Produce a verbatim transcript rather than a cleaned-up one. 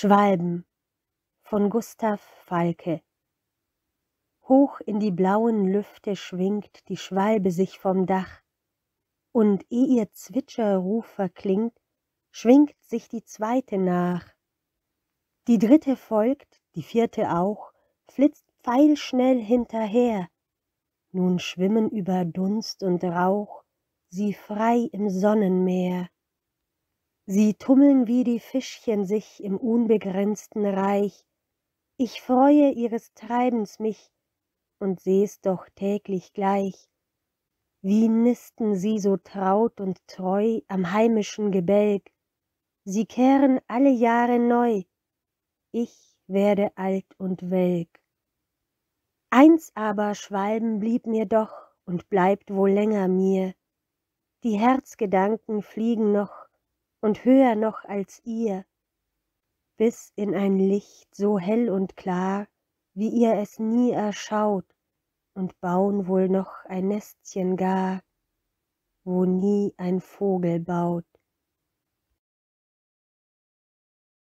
Schwalben von Gustav Falke. Hoch in die blauen Lüfte schwingt die Schwalbe sich vom Dach, und eh ihr Zwitscherruf verklingt, schwingt sich die zweite nach. Die dritte folgt, die vierte auch, flitzt pfeilschnell hinterher. Nun schwimmen über Dunst und Rauch sie frei im Sonnenmeer. Sie tummeln wie die Fischchen sich im unbegrenzten Reich. Ich freue ihres Treibens mich und seh's doch täglich gleich. Wie nisten sie so traut und treu am heimischen Gebälk. Sie kehren alle Jahre neu. Ich werde alt und welk. Eins aber, Schwalben, blieb mir doch und bleibt wohl länger mir. Die Herzgedanken fliegen noch und höher noch als ihr, bis in ein Licht so hell und klar, wie ihr es nie erschaut, und bauen wohl noch ein Nestchen gar, wo nie ein Vogel baut.